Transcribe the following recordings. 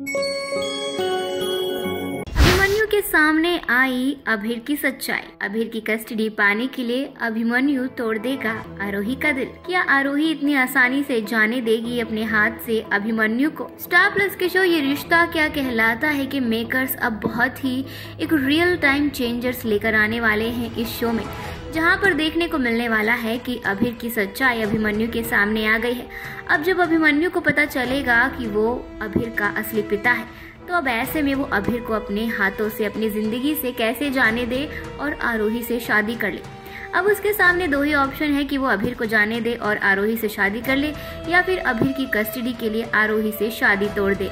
अभिमन्यु के सामने आई अभीर की सच्चाई। अभीर की कस्टडी पाने के लिए अभिमन्यु तोड़ देगा आरोही का दिल। क्या आरोही इतनी आसानी से जाने देगी अपने हाथ से अभिमन्यु को? स्टार प्लस के शो ये रिश्ता क्या कहलाता है के मेकर्स अब बहुत ही एक रियल टाइम चेंजर्स लेकर आने वाले हैं इस शो में, जहाँ पर देखने को मिलने वाला है कि अभीर की सच्चाई अभिमन्यु के सामने आ गई है। अब जब अभिमन्यु को पता चलेगा कि वो अभीर का असली पिता है, तो अब ऐसे में वो अभीर को अपने हाथों से अपनी जिंदगी से कैसे जाने दे और आरोही से शादी कर ले। अब उसके सामने दो ही ऑप्शन है कि वो अभीर को जाने दे और आरोही से शादी कर ले, या फिर अभीर की कस्टडी के लिए आरोही से शादी तोड़ दे।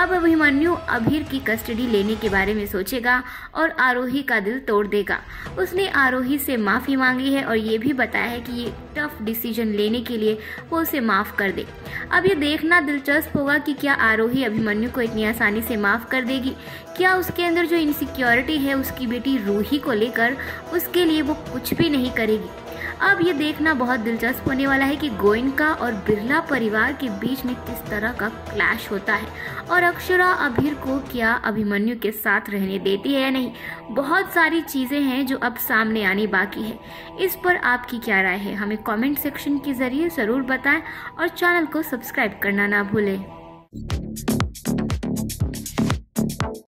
अब अभिमन्यु अभीर की कस्टडी लेने के बारे में सोचेगा और आरोही का दिल तोड़ देगा। उसने आरोही से माफ़ी मांगी है और ये भी बताया है कि ये टफ डिसीजन लेने के लिए वो उसे माफ़ कर दे। अब ये देखना दिलचस्प होगा कि क्या आरोही अभिमन्यु को इतनी आसानी से माफ़ कर देगी। क्या उसके अंदर जो इनसिक्योरिटी है उसकी बेटी रूही को लेकर, उसके लिए वो कुछ भी नहीं करेगी। अब ये देखना बहुत दिलचस्प होने वाला है कि गोयनका और बिरला परिवार के बीच में किस तरह का क्लैश होता है और अक्षरा अभीर को क्या अभिमन्यु के साथ रहने देती है या नहीं। बहुत सारी चीज़ें हैं जो अब सामने आनी बाकी है। इस पर आपकी क्या राय है हमें कमेंट सेक्शन के जरिए ज़रूर बताएं और चैनल को सब्सक्राइब करना ना भूलें।